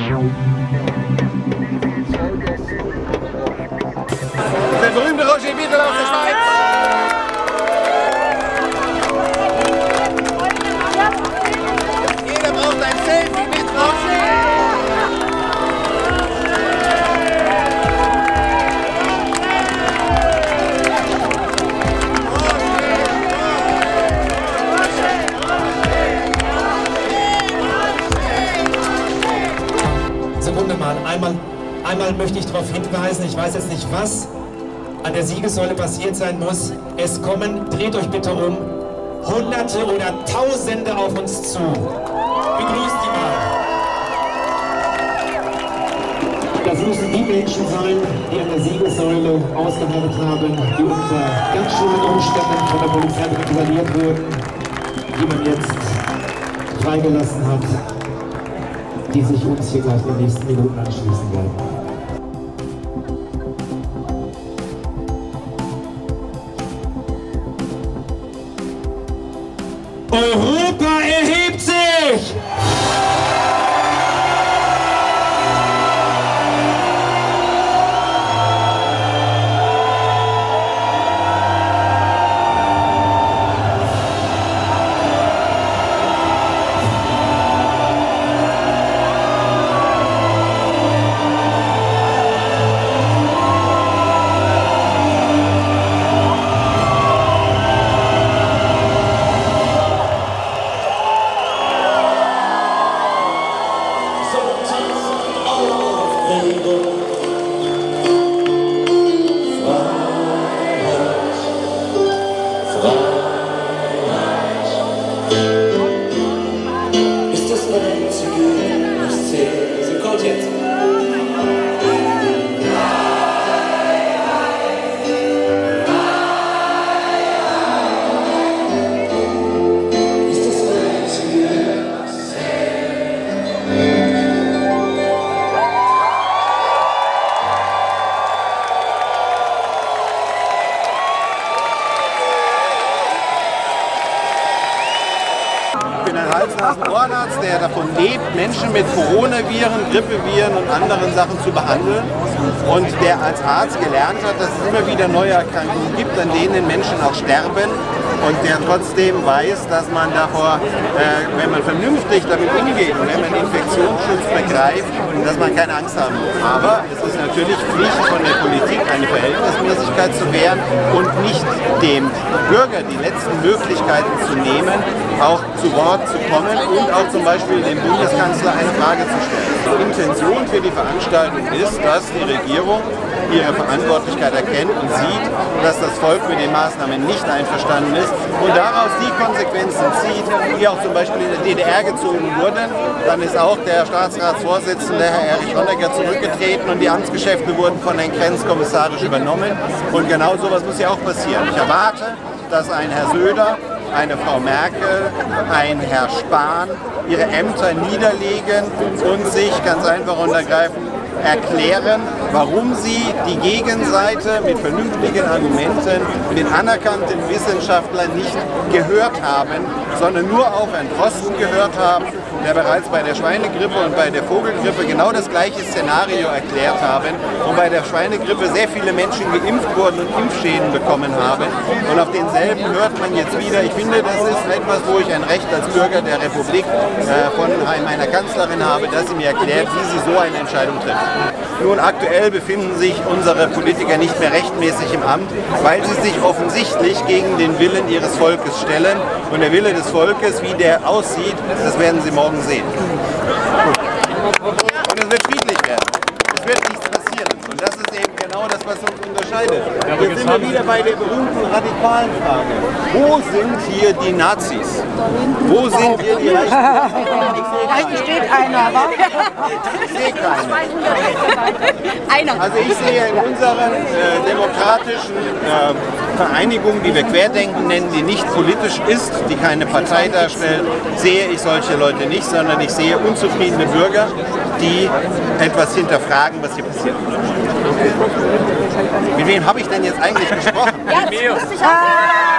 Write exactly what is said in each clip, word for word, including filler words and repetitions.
Der berühmte Roger Biedel aus der Schweiz. Jeder braucht ein Selfie mit Roger. So, wunderbar. Einmal, einmal möchte ich darauf hinweisen, ich weiß jetzt nicht was an der Siegessäule passiert sein muss. Es kommen, dreht euch bitte um, Hunderte oder Tausende auf uns zu. Begrüßt die mal. Das müssen die Menschen sein, die an der Siegessäule ausgehalten haben, die unter ganz schlimmen Umständen von der Polizei kontrolliert wurden, die man jetzt freigelassen hat, die sich uns hier gleich in den nächsten Minuten anschließen werden. Europa erhebt sich! Der davon lebt, Menschen mit Coronaviren, Grippeviren und anderen Sachen zu behandeln und der als Arzt gelernt hat, dass es immer wieder neue Erkrankungen gibt, an denen Menschen auch sterben und der trotzdem weiß, dass man davor, äh, wenn man vernünftig damit umgeht und wenn man Infektionsschutz begreift, dass man keine Angst haben muss. Aber es ist natürlich Pflicht von der Politik, eine Verhältnismäßigkeit zu wehren und nicht dem Bürger die letzten Möglichkeiten zu nehmen, auch zu Wort zu kommen und auch zum Beispiel dem Bundeskanzler eine Frage zu stellen. Die Intention für die Veranstaltung ist, dass die Regierung ihre Verantwortlichkeit erkennt und sieht, dass das Volk mit den Maßnahmen nicht einverstanden ist und daraus die Konsequenzen zieht, die auch zum Beispiel in der D D R gezogen wurden. Dann ist auch der Staatsratsvorsitzende, Herr Erich Honecker, zurückgetreten und die Amtsgeschäfte wurden von Herrn Krenz kommissarisch übernommen. Und genau sowas muss ja auch passieren. Ich erwarte, dass ein Herr Söder, eine Frau Merkel, ein Herr Spahn ihre Ämter niederlegen und sich ganz einfach und ergreifend erklären, warum sie die Gegenseite mit vernünftigen Argumenten, mit anerkannten Wissenschaftlern nicht gehört haben, sondern nur auf Herrn Drosten gehört haben, der bereits bei der Schweinegrippe und bei der Vogelgrippe genau das gleiche Szenario erklärt haben und bei der Schweinegrippe sehr viele Menschen geimpft wurden und Impfschäden bekommen haben. Und auf denselben hört man jetzt wieder. Ich finde, das ist etwas, wo ich ein Recht als Bürger der Republik äh, von meiner Kanzlerin habe, dass sie mir erklärt, wie sie so eine Entscheidung trifft. Nun, aktuell befinden sich unsere Politiker nicht mehr rechtmäßig im Amt, weil sie sich offensichtlich gegen den Willen ihres Volkes stellen. Und der Wille des Volkes, wie der aussieht, das werden Sie morgen sehen. Und es wird friedlich werden. Es wird nichts passieren. Und das ist eben genau das, was uns unterscheidet. Jetzt sind wir wieder bei der berühmten radikalen Frage. Wo sind hier die Nazis? Wo sind hier die Rechten? Da steht einer, wa? Ich sehe keinen. Also ich sehe in unseren äh, demokratischen äh, Vereinigungen, die wir Querdenken nennen, die nicht politisch ist, die keine Partei darstellt, sehe ich solche Leute nicht, sondern ich sehe unzufriedene Bürger, die etwas hinterfragen, was hier passiert. Mit wem habe ich denn jetzt eigentlich gesprochen? Ja, das muss ich auch.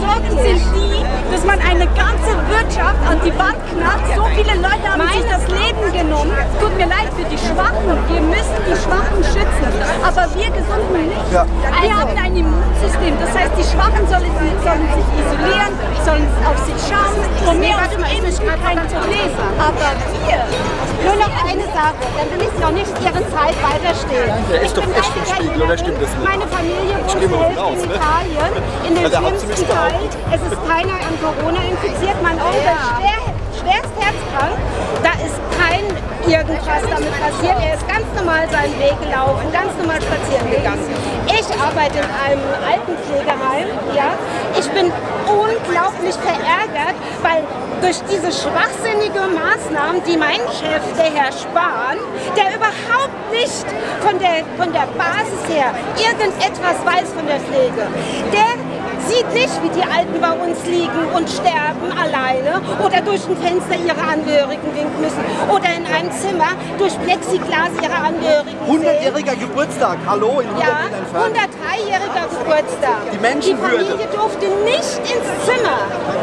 Sorgen sind die, dass man eine ganze Wirtschaft an die Wand knallt. So viele Leute haben sich das Leben genommen. Tut mir leid für die Schwachen. Wir müssen die Schwachen schützen. Aber wir Gesunden nicht. Ja. Wir haben ein Immunsystem. Das heißt, die Schwachen sollen, sollen sich isolieren, sollen auf sich schauen. Von mir aus dem Leben ist kein Problem. Aber wir... Nur noch eine Sache, dann will ich noch nicht Ihren Zeit weiterstehen. Der ist doch echt im Spiegel, oder stimmt das nicht? Meine Familie wohnt selbst in Italien, in den schlimmsten Teil. Es ist keiner an Corona infiziert, mein Onkel ist schwer, schwerst herzkrank. Da ist kein irgendwas damit passiert. Er ist ganz normal seinen Weg gelaufen, ganz normal spazieren gegangen. Ich arbeite in einem Altenpflegeheim. Ja. Ich bin unglaublich verärgert, weil durch diese schwachsinnigen Maßnahmen, die mein Chef, der Herr Spahn, der überhaupt nicht von der, von der Basis her irgendetwas weiß von der Pflege, der sieht nicht, wie die Alten bei uns liegen und sterben alleine oder durch ein Fenster ihre Angehörigen winken müssen oder in einem Zimmer durch Plexiglas ihre Angehörigen hundertjähriger Geburtstag, hallo, in hundert Metern Entfernung. Ja, hundertdreijähriger Geburtstag. Die Menschenwürde. Die Familie durfte nicht ins Zimmer.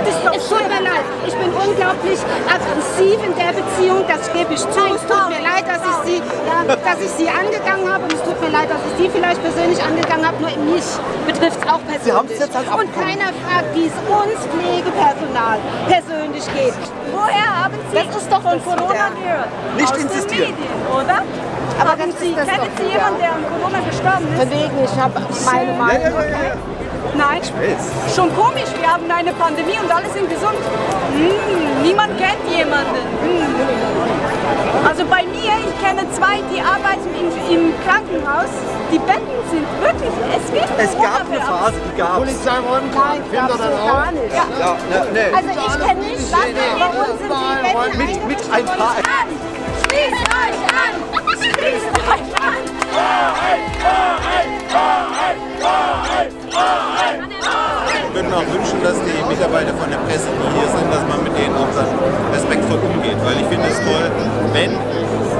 Es tut mir leid. Ich bin unglaublich aggressiv in der Beziehung, das gebe ich zu. Es tut mir leid, dass ich sie, ja, dass ich sie angegangen habe und es tut mir leid, dass ich sie vielleicht persönlich angegangen habe, nur mich betrifft es auch persönlich. Und keiner fragt, wie es uns Pflegepersonal persönlich geht. Woher haben Sie das ist doch von Corona gehört? Nicht insistieren, oder? Aber haben Sie kennen Sie jemanden, der an Corona gestorben ist? Deswegen, ich habe meine Meinung. Ja, ja, ja, ja. Nein, schon komisch, wir haben eine Pandemie und alle sind gesund. Hm, niemand kennt jemanden. Hm. Also bei mir, ich kenne zwei, die arbeiten in, im Krankenhaus. Die Betten sind wirklich, es gibt es gab eine Phase, die gab es. Nein, gab es gar nicht. Ja. Ja, ne, ne. Also ich kenne nicht, was bei uns sind die Betten mit, mit ein paar. Schließt euch an! Schließt euch an! Wir würden auch wünschen, dass die Mitarbeiter von der Presse, die hier sind, dass man mit denen auch dann respektvoll umgeht. Weil ich finde es toll, wenn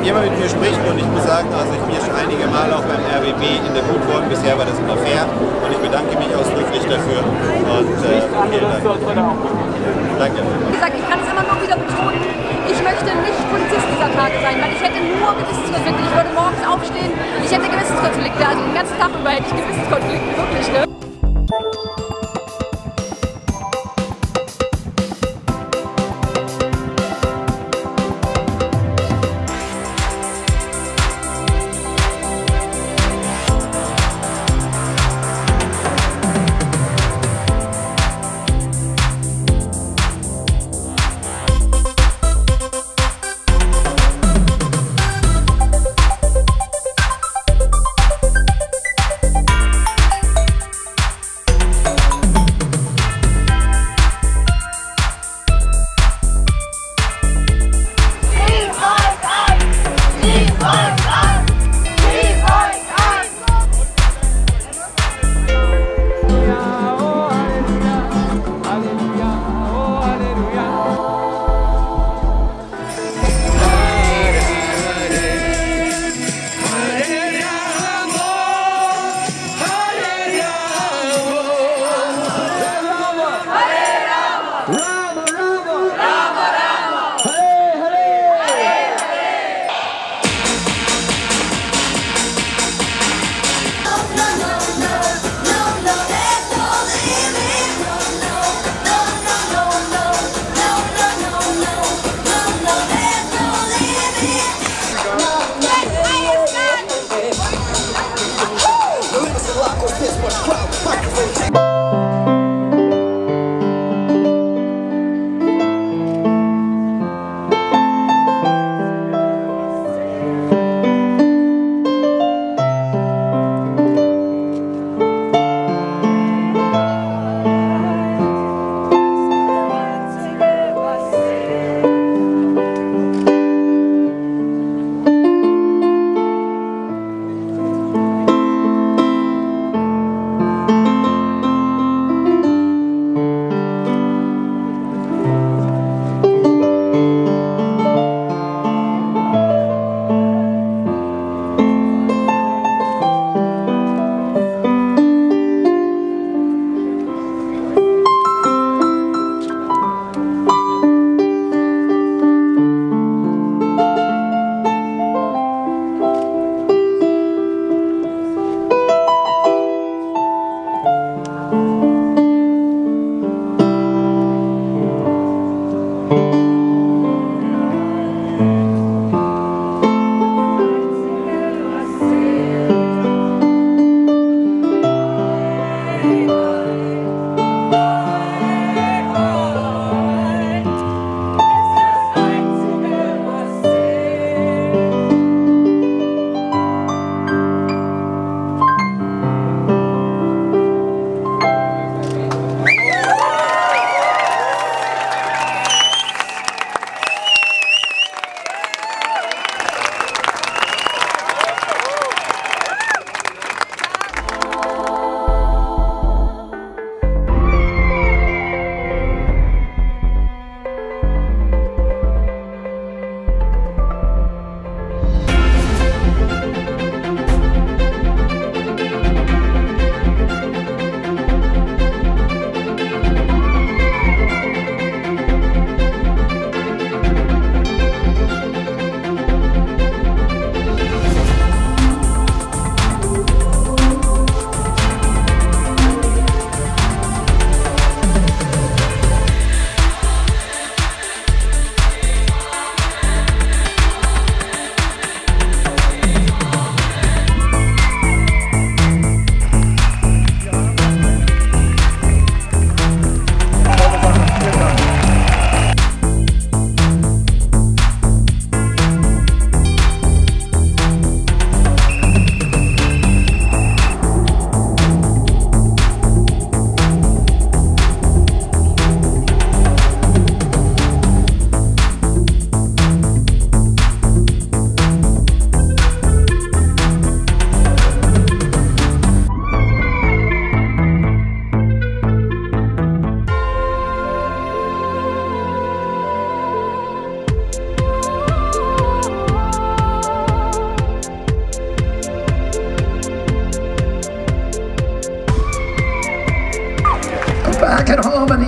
jemand mit mir spricht und ich muss sagen, also ich bin schon einige Male auch beim R B B interviewt worden, bisher war das immer fair und ich bedanke mich ausdrücklich dafür. Und äh, vielen Dank. Danke. Wie gesagt, ich kann es immer noch wieder betonen. Ich möchte nicht Polizist dieser Tage sein, weil ich hätte nur Gewissenskonflikte. Ich würde morgens aufstehen, ich hätte Gewissenskonflikte. Also den ganzen Tag über hätte ich Gewissenskonflikte, wirklich, ne?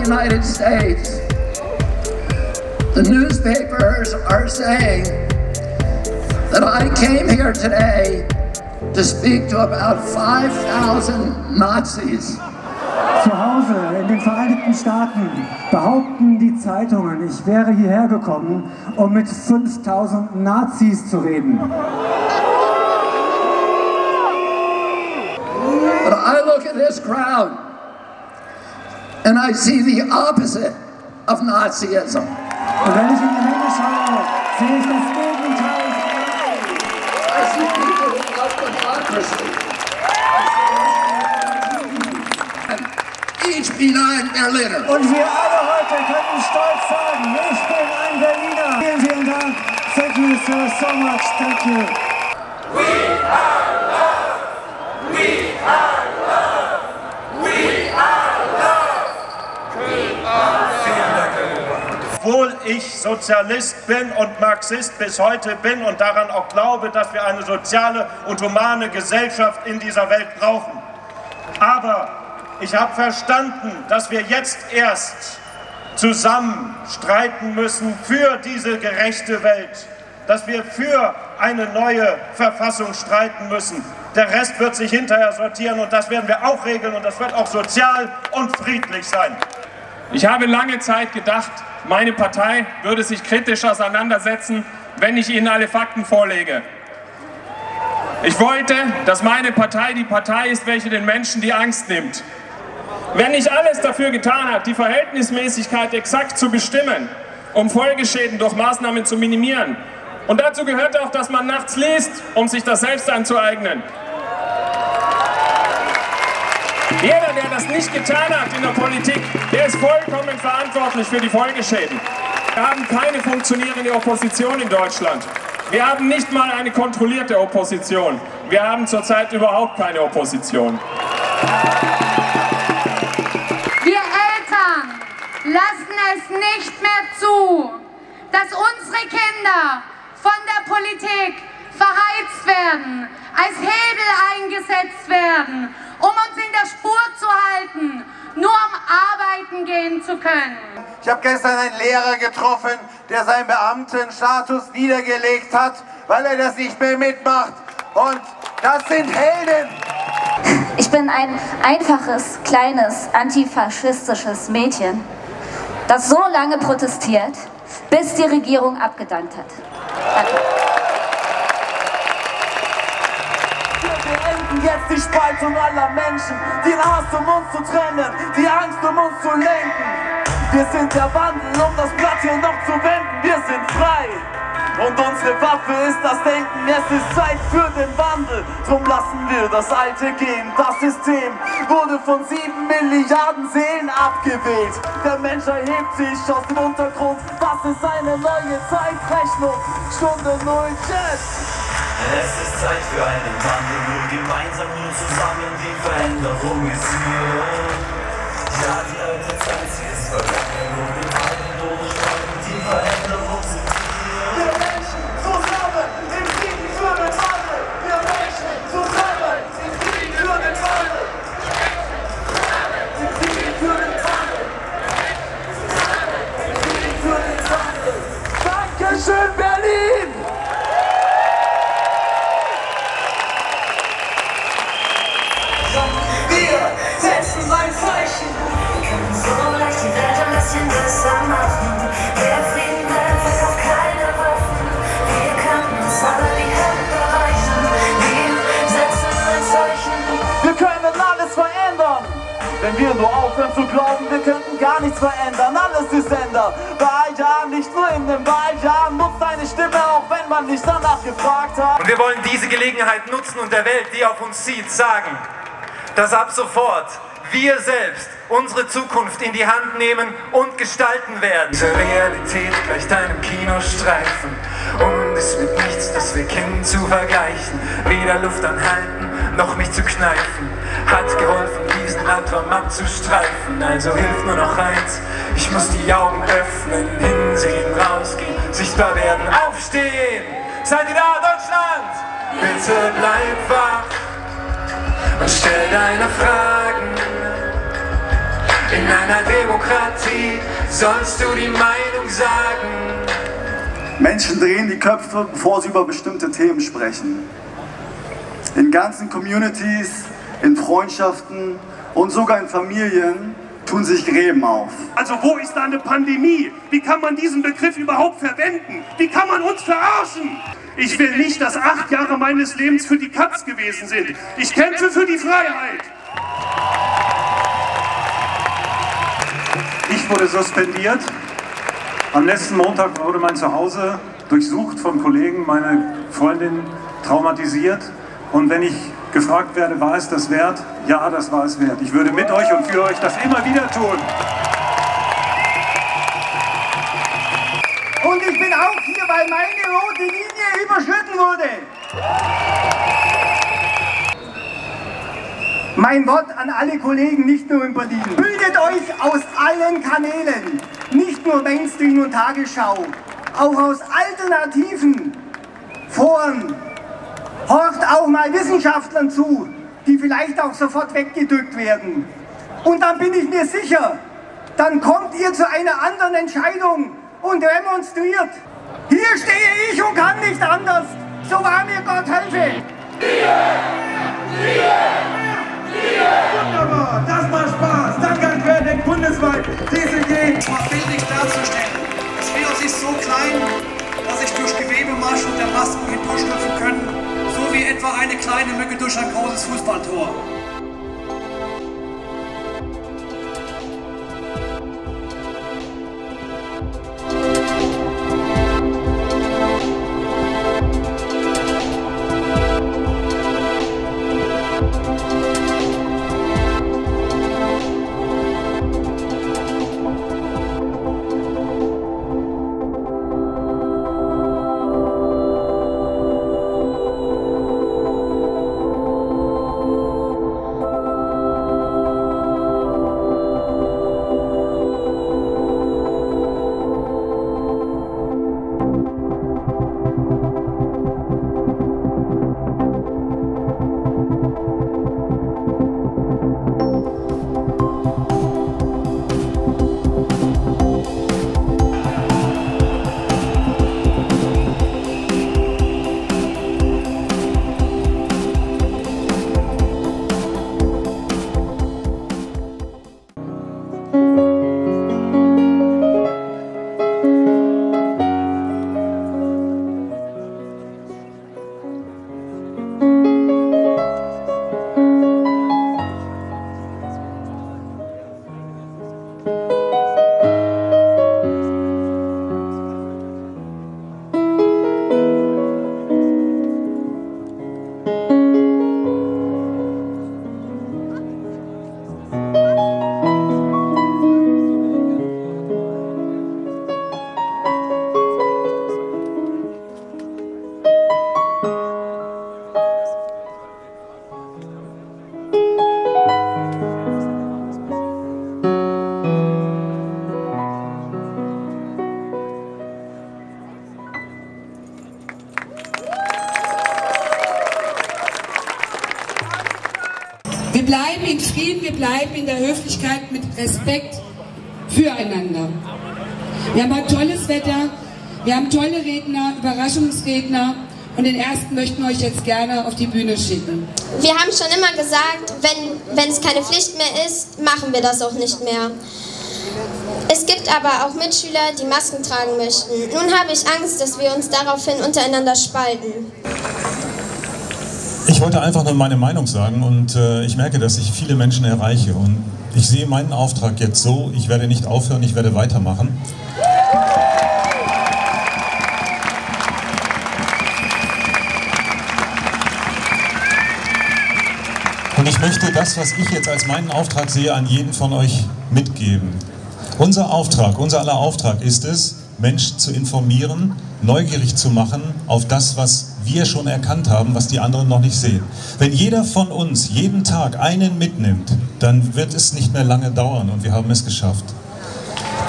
United States, the newspapers are saying that I came here today to speak to about five thousand Nazis. Zu Hause in den Vereinigten Staaten behaupten die Zeitungen, ich wäre hierher gekommen, um mit fünftausend Nazis zu reden. But I look at this crowd and I see the opposite of Nazism. Und wenn ich in die Menge schaue, sehe ich das Gegenteil. I see people who love democracy. And each benign Berliner. Und wir alle heute können stolz sagen, ich bin ein Berliner. Vielen, vielen Dank. Thank you sir, so much. Thank you. We are love. We are love. We are love. We are love. Obwohl ich Sozialist bin und Marxist bis heute bin und daran auch glaube, dass wir eine soziale und humane Gesellschaft in dieser Welt brauchen. Aber ich habe verstanden, dass wir jetzt erst zusammen streiten müssen für diese gerechte Welt, dass wir für eine neue Verfassung streiten müssen. Der Rest wird sich hinterher sortieren und das werden wir auch regeln und das wird auch sozial und friedlich sein. Ich habe lange Zeit gedacht, meine Partei würde sich kritisch auseinandersetzen, wenn ich Ihnen alle Fakten vorlege. Ich wollte, dass meine Partei die Partei ist, welche den Menschen die Angst nimmt. Wenn nicht alles dafür getan hat, die Verhältnismäßigkeit exakt zu bestimmen, um Folgeschäden durch Maßnahmen zu minimieren. Und dazu gehört auch, dass man nachts liest, um sich das selbst anzueignen. Jeder, der das nicht getan hat in der Politik, der ist vollkommen verantwortlich für die Folgeschäden. Wir haben keine funktionierende Opposition in Deutschland. Wir haben nicht mal eine kontrollierte Opposition. Wir haben zurzeit überhaupt keine Opposition. Wir Eltern lassen es nicht mehr zu, dass unsere Kinder von der Politik verheizt werden, als Hebel eingesetzt werden, um uns in der Spur zu halten, nur um arbeiten gehen zu können. Ich habe gestern einen Lehrer getroffen, der seinen Beamtenstatus niedergelegt hat, weil er das nicht mehr mitmacht. Und das sind Helden. Ich bin ein einfaches, kleines, antifaschistisches Mädchen, das so lange protestiert, bis die Regierung abgedankt hat. Danke. Jetzt die Spaltung aller Menschen, den Hass, um uns zu trennen, die Angst, um uns zu lenken. Wir sind der Wandel, um das Blatt hier noch zu wenden. Wir sind frei und unsere Waffe ist das Denken. Es ist Zeit für den Wandel, drum lassen wir das Alte gehen. Das System wurde von sieben Milliarden Seelen abgewählt. Der Mensch erhebt sich aus dem Untergrund. Das ist eine neue Zeitrechnung, Stunde Null, jetzt. Es ist Zeit für einen Wandel, nur gemeinsam, nur zusammen, die Veränderung ist hier. Ja, die alte Zeit, sie ist vergangen, nur den Wandel durchsteigen, die Veränderung sind hier. Wir Menschen zusammen, im Frieden für den Wandel. Wir Menschen zusammen, im Frieden für den Wandel. Wir Menschen zusammen, im Frieden für den Wandel. Wir Menschen zusammen, im Frieden für den Wandel. Dankeschön, Berlin! Ein Zeichen. Wir können so leicht die Welt ein bisschen besser machen. Der Frieden bleibt auf keine Waffen. Wir können uns alle die Hände reichen. Wir setzen ein Zeichen. Wir können alles verändern. Wenn wir nur aufhören zu glauben, wir könnten gar nichts verändern. Alles ist änder. Wahljahr, nicht nur in den Wahljahren. Nutzt eine Stimme, auch wenn man nicht danach gefragt hat. Und wir wollen diese Gelegenheit nutzen und der Welt, die auf uns zieht, sagen, dass ab sofort wir selbst unsere Zukunft in die Hand nehmen und gestalten werden. Diese Realität gleicht einem Kinostreifen und ist mit nichts, das wir kennen, zu vergleichen. Weder Luft anhalten, noch mich zu kneifen, hat geholfen, diesen Landwurm abzustreifen. Also hilft nur noch eins, ich muss die Augen öffnen, hinsehen, rausgehen, sichtbar werden, aufstehen. Seid ihr da, Deutschland? Bitte bleib wach und stell deine Fragen. In einer Demokratie sollst du die Meinung sagen. Menschen drehen die Köpfe, bevor sie über bestimmte Themen sprechen. In ganzen Communities, in Freundschaften und sogar in Familien tun sich Gräben auf. Also wo ist da eine Pandemie? Wie kann man diesen Begriff überhaupt verwenden? Wie kann man uns verarschen? Ich will nicht, dass acht Jahre meines Lebens für die Katz gewesen sind. Ich kämpfe für die Freiheit. Ich wurde suspendiert. Am letzten Montag wurde mein Zuhause durchsucht von Kollegen, meine Freundin traumatisiert. Und wenn ich gefragt werde, war es das wert? Ja, das war es wert. Ich würde mit euch und für euch das immer wieder tun. Und ich bin auch hier, weil meine rote Linie überschritten wurde. Mein Wort an alle Kollegen, nicht nur in Berlin. Bildet euch aus allen Kanälen, nicht nur Mainstream und Tagesschau, auch aus alternativen Foren. Horcht auch mal Wissenschaftlern zu, die vielleicht auch sofort weggedrückt werden. Und dann bin ich mir sicher, dann kommt ihr zu einer anderen Entscheidung und demonstriert. Hier stehe ich und kann nicht anders, so wahr mir Gott helfe. Wunderbar, das macht Spaß. Danke an Querdenken bundesweit. D C G. Es war bildlich darzustellen. Das Virus ist so klein, dass sich durch Gewebemarsch und der Masken hindurchschlüpfen können. So wie etwa eine kleine Mücke durch ein großes Fußballtor. Wir bleiben in Frieden, wir bleiben in der Höflichkeit mit Respekt füreinander. Wir haben heute tolles Wetter, wir haben tolle Redner, Überraschungsredner und den ersten möchten wir euch jetzt gerne auf die Bühne schicken. Wir haben schon immer gesagt, wenn, wenn es keine Pflicht mehr ist, machen wir das auch nicht mehr. Es gibt aber auch Mitschüler, die Masken tragen möchten. Nun habe ich Angst, dass wir uns daraufhin untereinander spalten. Ich wollte einfach nur meine Meinung sagen und äh, ich merke, dass ich viele Menschen erreiche und ich sehe meinen Auftrag jetzt so, ich werde nicht aufhören, ich werde weitermachen. Und ich möchte das, was ich jetzt als meinen Auftrag sehe, an jeden von euch mitgeben. Unser Auftrag, unser aller Auftrag ist es, Menschen zu informieren, neugierig zu machen auf das, was wir schon erkannt haben, was die anderen noch nicht sehen. Wenn jeder von uns jeden Tag einen mitnimmt, dann wird es nicht mehr lange dauern und wir haben es geschafft.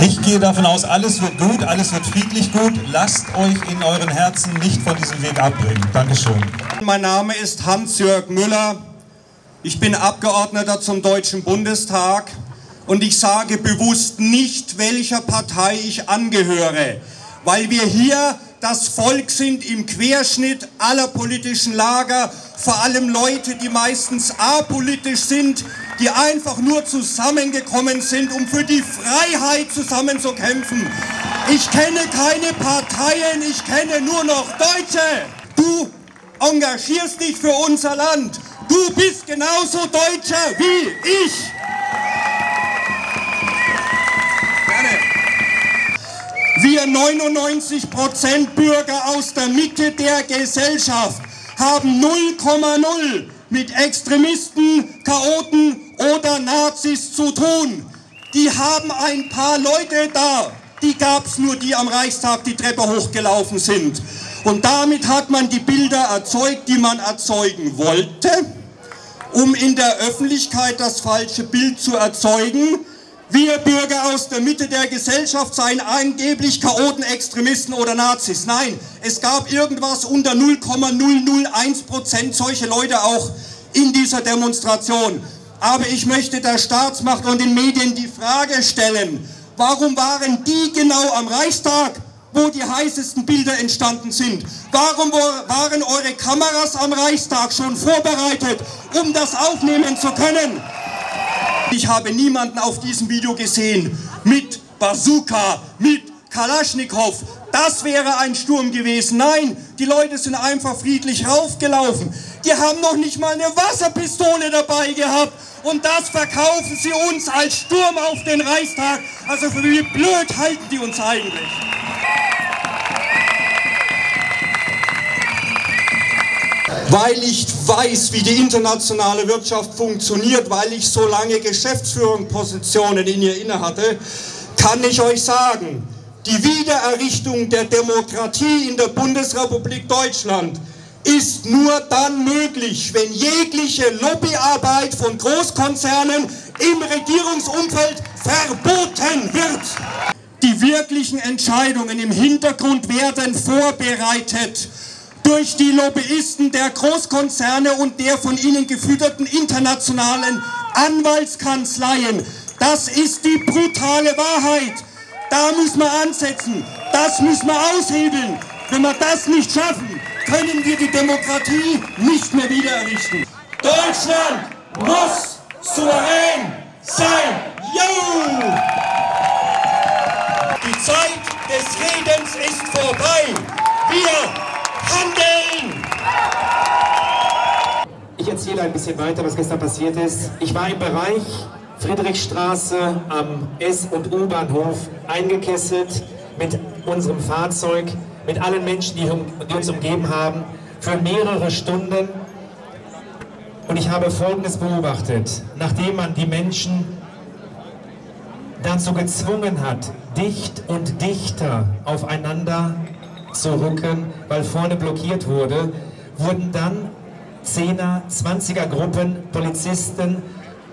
Ich gehe davon aus, alles wird gut, alles wird friedlich gut. Lasst euch in euren Herzen nicht von diesem Weg abbringen. Dankeschön. Mein Name ist Hans-Jörg Müller. Ich bin Abgeordneter zum Deutschen Bundestag. Und ich sage bewusst nicht, welcher Partei ich angehöre, weil wir hier das Volk sind im Querschnitt aller politischen Lager, vor allem Leute, die meistens apolitisch sind, die einfach nur zusammengekommen sind, um für die Freiheit zusammen zu kämpfen. Ich kenne keine Parteien, ich kenne nur noch Deutsche. Du engagierst dich für unser Land. Du bist genauso Deutscher wie ich. Wir neunundneunzig Prozent Bürger aus der Mitte der Gesellschaft haben null Komma null mit Extremisten, Chaoten oder Nazis zu tun. Die haben ein paar Leute da, die gab es nur, die am Reichstag die Treppe hochgelaufen sind. Und damit hat man die Bilder erzeugt, die man erzeugen wollte, um in der Öffentlichkeit das falsche Bild zu erzeugen. Wir Bürger aus der Mitte der Gesellschaft seien angeblich Chaoten, Extremisten oder Nazis. Nein, es gab irgendwas unter null Komma null null eins Prozent solche Leute auch in dieser Demonstration. Aber ich möchte der Staatsmacht und den Medien die Frage stellen, warum waren die genau am Reichstag, wo die heißesten Bilder entstanden sind? Warum waren eure Kameras am Reichstag schon vorbereitet, um das aufnehmen zu können? Ich habe niemanden auf diesem Video gesehen mit Bazooka, mit Kalaschnikow. Das wäre ein Sturm gewesen. Nein, die Leute sind einfach friedlich raufgelaufen. Die haben noch nicht mal eine Wasserpistole dabei gehabt. Und das verkaufen sie uns als Sturm auf den Reichstag. Also für wie blöd halten die uns eigentlich? Weil ich weiß, wie die internationale Wirtschaft funktioniert, weil ich so lange Geschäftsführungspositionen in ihr inne hatte, kann ich euch sagen, die Wiedererrichtung der Demokratie in der Bundesrepublik Deutschland ist nur dann möglich, wenn jegliche Lobbyarbeit von Großkonzernen im Regierungsumfeld verboten wird. Die wirklichen Entscheidungen im Hintergrund werden vorbereitet durch die Lobbyisten der Großkonzerne und der von ihnen gefütterten internationalen Anwaltskanzleien. Das ist die brutale Wahrheit. Da müssen wir ansetzen. Das müssen wir aushebeln. Wenn wir das nicht schaffen, können wir die Demokratie nicht mehr wiedererrichten. Deutschland muss souverän sein. Yo! Die Zeit des Redens ist vorbei. Wir handeln! Ich erzähle ein bisschen weiter, was gestern passiert ist. Ich war im Bereich Friedrichstraße am S- und U-Bahnhof eingekesselt mit unserem Fahrzeug, mit allen Menschen, die, um, die uns umgeben haben, für mehrere Stunden. Und ich habe Folgendes beobachtet. Nachdem man die Menschen dazu gezwungen hat, dicht und dichter aufeinander zu rücken, weil vorne blockiert wurde, wurden dann Zehner-, Zwanziger-Gruppen, Polizisten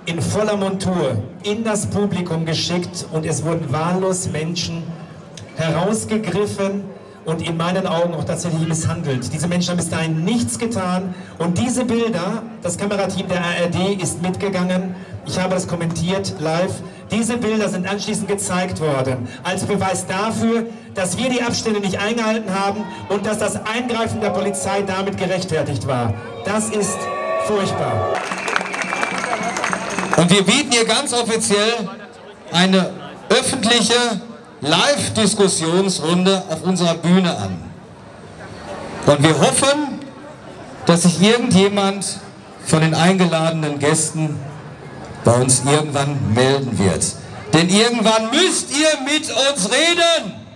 in voller Montur in das Publikum geschickt und es wurden wahllos Menschen herausgegriffen und in meinen Augen auch tatsächlich misshandelt. Diese Menschen haben bis dahin nichts getan und diese Bilder, das Kamerateam der A R D ist mitgegangen, ich habe das kommentiert live. Diese Bilder sind anschließend gezeigt worden, als Beweis dafür, dass wir die Abstände nicht eingehalten haben und dass das Eingreifen der Polizei damit gerechtfertigt war. Das ist furchtbar. Und wir bieten hier ganz offiziell eine öffentliche Live-Diskussionsrunde auf unserer Bühne an. Und wir hoffen, dass sich irgendjemand von den eingeladenen Gästen bei uns irgendwann melden wird. Denn irgendwann müsst ihr mit uns reden!